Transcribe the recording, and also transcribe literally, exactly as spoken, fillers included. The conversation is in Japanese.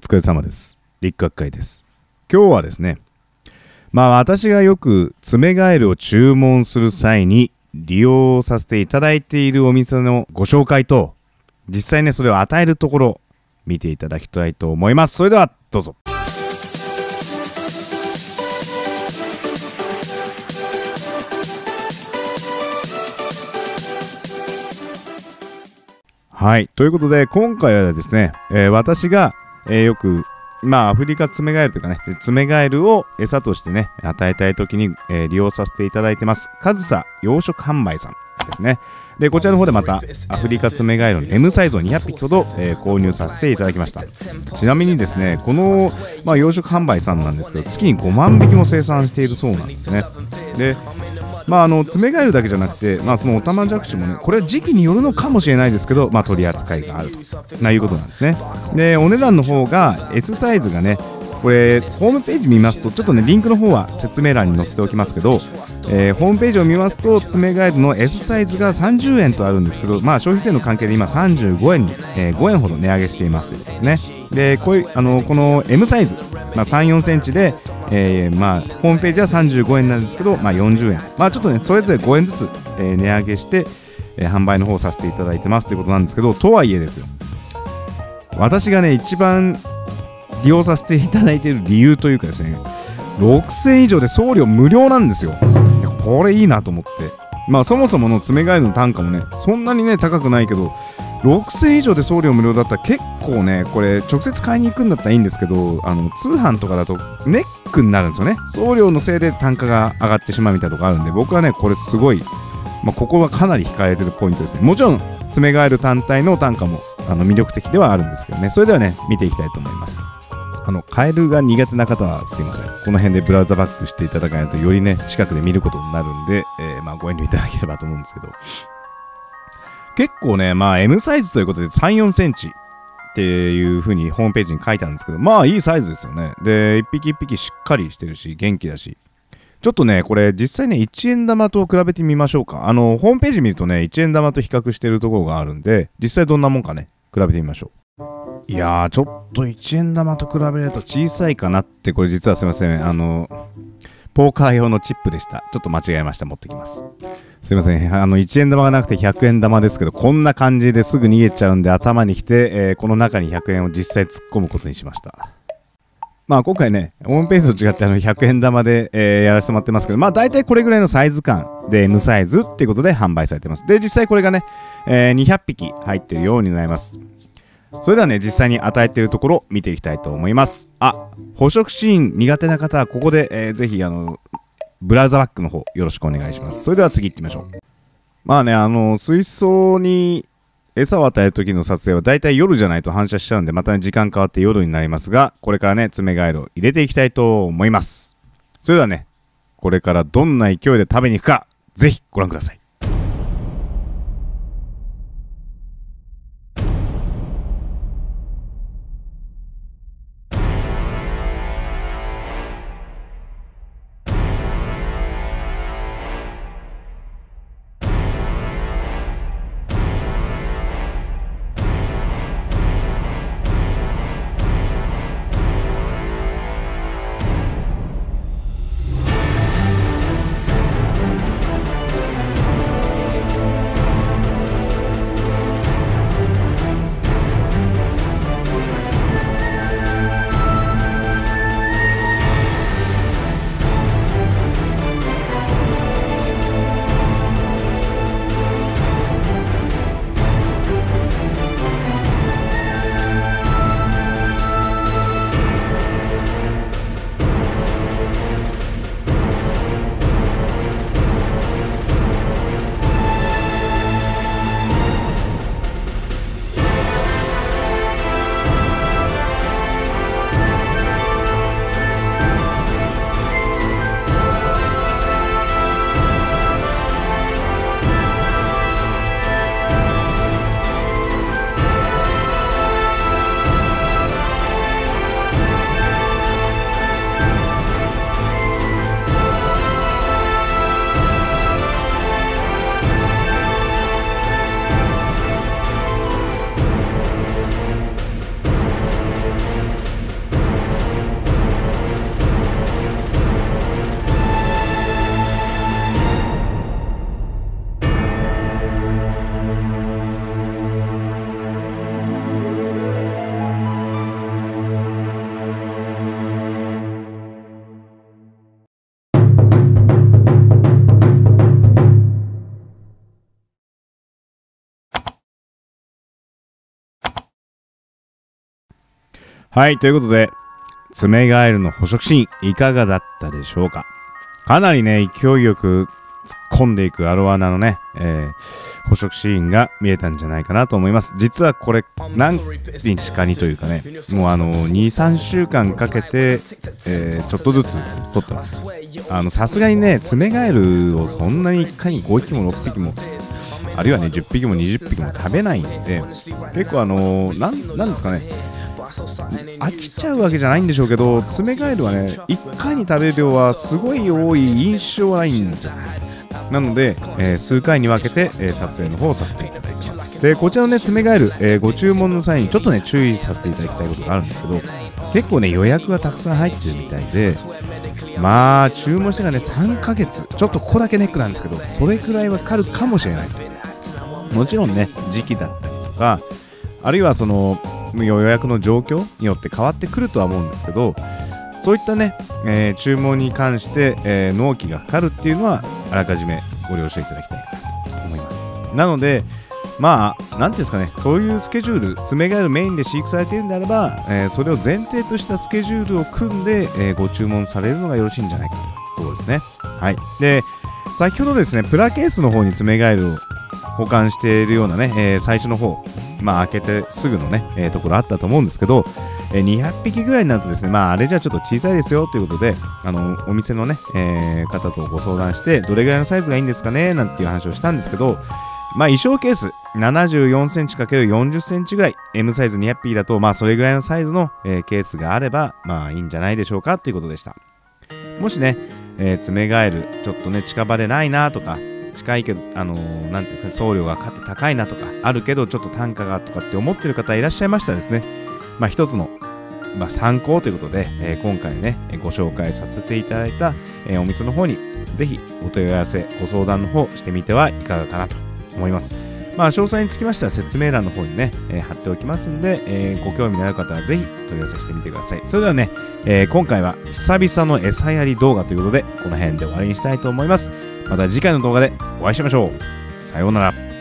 疲れ様です。陸学会です。今日はですね、まあ私がよく詰めガエルを注文する際に利用させていただいているお店のご紹介と、実際ね、それを与えるところ、見ていただきたいと思います。それでは、どうぞ。はい。ということで、今回はですね、えー、私が、えー、よく、まあ、アフリカツメガエルというかね、ツメガエルを餌としてね、与えたいときに、えー、利用させていただいてます。カズサ養殖販売さんですね。で、こちらの方でまた、アフリカツメガエルの エム サイズをにひゃっぴきほど、えー、購入させていただきました。ちなみにですね、この、まあ、養殖販売さんなんですけど、月にごまんびきも生産しているそうなんですね。で、まあ、あのツメガエルだけじゃなくて、まあ、そのオタマジャクシもね、これは時期によるのかもしれないですけど、まあ、取り扱いがあるとないうことなんですね。で、お値段の方が エス サイズがね、これホームページ見ますと、ちょっとねリンクの方は説明欄に載せておきますけど、えー、ホームページを見ますとツメガエルの エス サイズがさんじゅうえんとあるんですけど、まあ、消費税の関係で今さんじゅうごえんに、えー、ごえんほど値上げしていますということですね。で、こういうあのこの エム サイズ、まあ、さんじゅうよんセンチで、えーまあ、ホームページはさんじゅうごえんなんですけど、まあ、よんじゅうえん、まあ、ちょっとねそれぞれごえんずつ、えー、値上げして、えー、販売の方させていただいてますということなんですけど、とはいえですよ、私がね一番利用させていただいている理由というかですね、ろくせんえん以上で送料無料なんですよ。これいいなと思って、まあそもそものツメガエルの単価もねそんなにね高くないけど、ろくせんえん以上で送料無料だったら結構ね、これ直接買いに行くんだったらいいんですけど、あの通販とかだとネックになるんですよね。送料のせいで単価が上がってしまうみたいなとこあるんで、僕はねこれすごい、まあ、ここはかなり控えてるポイントですね。もちろんツメガエル単体の単価もあの魅力的ではあるんですけどね。それではね見ていきたいと思います。あのカエルが苦手な方はすいません、この辺でブラウザバックしていただかないとよりね近くで見ることになるんで、えー、まあご遠慮いただければと思うんですけど、結構ね、まあ エム サイズということでさんじゅうよんセンチっていう風にホームページに書いてあるんですけど、まあいいサイズですよね。で、いっぴきいっぴきしっかりしてるし、元気だし、ちょっとね、これ実際ね、いちえんだまと比べてみましょうか。あの、ホームページ見るとね、いちえんだまと比較してるところがあるんで、実際どんなもんかね、比べてみましょう。いやー、ちょっといちえんだまと比べると小さいかなって、これ実はすいません、あの、ポーカー用のチップでした。ちょっと間違えました。持ってきます。すいません、あのいちえんだまがなくてひゃくえんだまですけど、こんな感じですぐ逃げちゃうんで、頭にきて、えー、この中にひゃくえんを実際突っ込むことにしました。まあ今回ねホームページと違ってあのひゃくえんだまで、えー、やらせてもらってますけど、まあ大体これぐらいのサイズ感で エム サイズっていうことで販売されてます。で、実際これがね、えー、にひゃっぴき入ってるようになります。それではね実際に与えているところ見ていきたいと思います。あ、捕食シーン苦手な方はここで、えー、ぜひあのブラウザバックの方よろしくお願いします。それでは次行ってみましょう。まあね、あの水槽に餌を与える時の撮影はだいたい夜じゃないと反射しちゃうんで、また、ね、時間変わって夜になりますが、これからねツメガエルを入れていきたいと思います。それではね、これからどんな勢いで食べに行くかぜひご覧ください。はい、ということで、ツメガエルの捕食シーン、いかがだったでしょうか。かなりね、勢いよく突っ込んでいくアロワナのね、えー、捕食シーンが見えたんじゃないかなと思います。実はこれ、何日かにというかね、もうあのに、さんしゅうかんかけて、えー、ちょっとずつ取ってます。あのさすがにね、ツメガエルをそんなにいっかいにごひきもろっぴきも。あるいはね、じゅっぴきもにじゅっぴきも食べないんで、結構あのー、なん、なんですかね、飽きちゃうわけじゃないんでしょうけど、ツメガエルはね、いっかいに食べる量はすごい多い印象はないんですよ。なので、えー、数回に分けて、えー、撮影の方をさせていただいてます。で、こちらのね、ツメガエル、えー、ご注文の際にちょっとね、注意させていただきたいことがあるんですけど、結構ね、予約がたくさん入ってるみたいで、まあ、注文してからね、さんかげつ、ちょっとここだけネックなんですけど、それくらいはかかるかもしれないです。もちろんね、時期だったりとか、あるいはその予約の状況によって変わってくるとは思うんですけど、そういったね、えー、注文に関して、えー、納期がかかるっていうのは、あらかじめご了承いただきたいかなと思います。なので、まあ、なんていうんですかね、そういうスケジュール、ツメガエルメインで飼育されているんであれば、えー、それを前提としたスケジュールを組んで、えー、ご注文されるのがよろしいんじゃないかということですね。はい。で、先ほどですね、プラケースの方にツメガエルを保管しているようなね、えー、最初の方、まあ、開けてすぐのね、えー、ところあったと思うんですけど、えー、にひゃっぴきぐらいになるとですね、まあ、あれじゃちょっと小さいですよということで、あのお店のね、えー、方とご相談して、どれぐらいのサイズがいいんですかねなんていう話をしたんですけど、まあ、衣装ケース ななじゅうよんセンチかけるよんじゅっセンチ ぐらい M サイズにひゃっぴきだと、まあ、それぐらいのサイズの、えー、ケースがあれば、まあ、いいんじゃないでしょうかということでした。もしね、えー、ツメガエルちょっとね近場でないなとか、近いけど、あのー、なんていうんですか、送料がかかって高いなとかあるけどちょっと単価がとかって思ってる方いらっしゃいましたらですね、まあ、一つの、まあ、参考ということで、えー、今回ねご紹介させていただいた、えー、お店の方にぜひお問い合わせご相談の方してみてはいかがかなと思います。まあ、詳細につきましては説明欄の方にね、えー、貼っておきますんで、えー、ご興味のある方はぜひ問い合わせしてみてください。それではね、えー、今回は久々の餌やり動画ということでこの辺で終わりにしたいと思います。また次回の動画でお会いしましょう。さようなら。